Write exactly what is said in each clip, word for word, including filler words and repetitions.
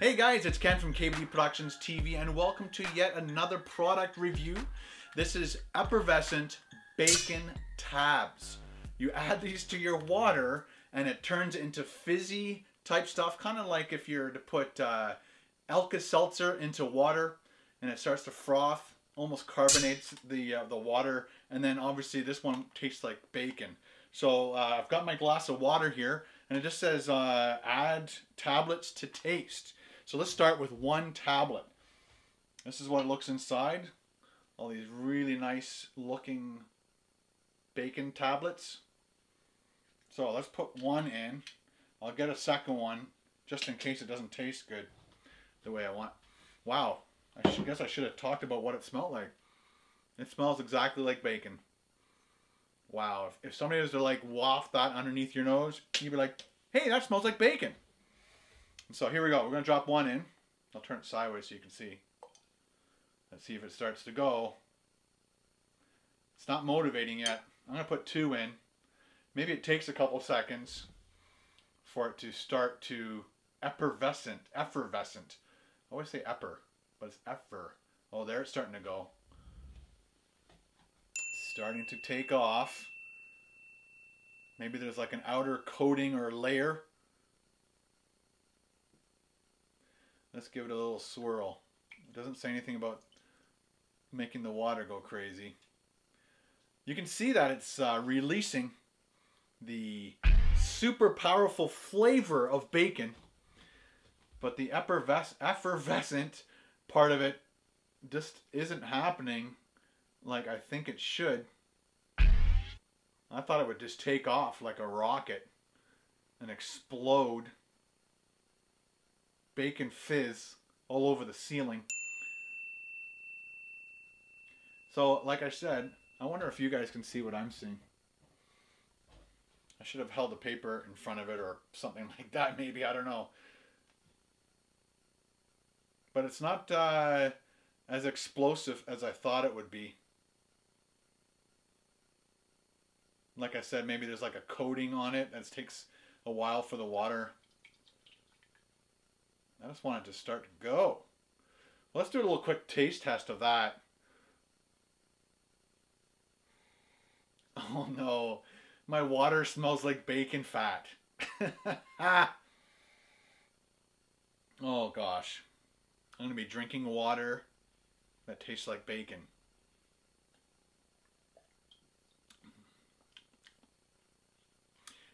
Hey guys, it's Ken from K B D Productions T V and welcome to yet another product review. This is effervescent bacon tabs. You add these to your water and it turns into fizzy type stuff, kind of like if you were to put uh, Alka-Seltzer into water and it starts to froth, almost carbonates the, uh, the water, and then obviously this one tastes like bacon. So uh, I've got my glass of water here and it just says uh, add tablets to taste. So let's start with one tablet. This is what it looks inside. All these really nice looking bacon tablets. So let's put one in. I'll get a second one just in case it doesn't taste good the way I want. Wow, I should, guess I should have talked about what it smelled like. It smells exactly like bacon. Wow, if, if somebody was to like waft that underneath your nose, you'd be like, hey, that smells like bacon. So here we go. We're going to drop one in. I'll turn it sideways so you can see. Let's see if it starts to go. It's not motivating yet. I'm going to put two in. Maybe it takes a couple seconds for it to start to effervescent. Effervescent. I always say epper, but it's effer. Oh, there it's starting to go. It's starting to take off. Maybe there's like an outer coating or layer. Let's give it a little swirl. It doesn't say anything about making the water go crazy. You can see that it's uh, releasing the super powerful flavor of bacon, but the efferves- effervescent part of it just isn't happening like I think it should. I thought it would just take off like a rocket and explode. Bacon fizz all over the ceiling. So, like I said, I wonder if you guys can see what I'm seeing. I should have held a paper in front of it or something like that, maybe. I don't know. But it's not uh, as explosive as I thought it would be. Like I said, maybe there's like a coating on it that takes a while for the water. I just want it to start to go. Let's do a little quick taste test of that. Oh no, my water smells like bacon fat. Oh gosh, I'm gonna be drinking water that tastes like bacon.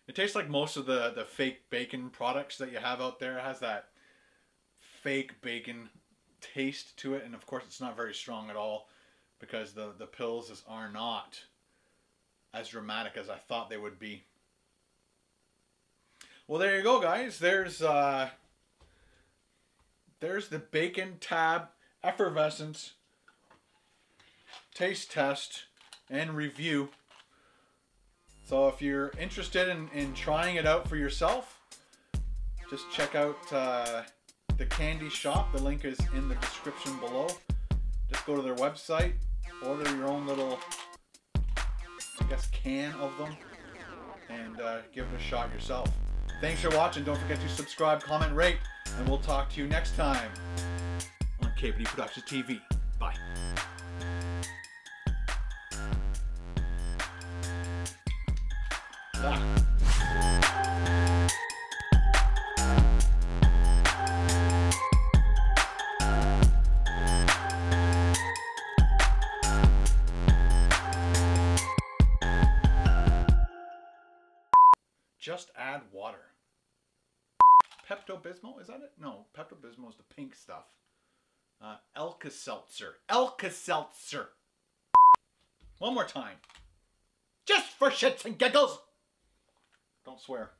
It tastes like most of the, the fake bacon products that you have out there. It has that fake bacon taste to it, and of course it's not very strong at all because the the pills is, are not as dramatic as I thought they would be. Well, there you go guys, there's uh there's the bacon tab effervescence taste test and review. So if you're interested in, in trying it out for yourself, just check out uh The Candy Shoppe. The link is in the description below. Just go to their website, order your own little, I guess, can of them, and uh, give it a shot yourself. Thanks for watching. Don't forget to subscribe, comment, rate, and we'll talk to you next time on K B D Productions T V. Bye. Just add water. Pepto-Bismol, is that it? No, Pepto-Bismol is the pink stuff. Uh, Alka-Seltzer. Alka-Seltzer. One more time. Just for shits and giggles. Don't swear.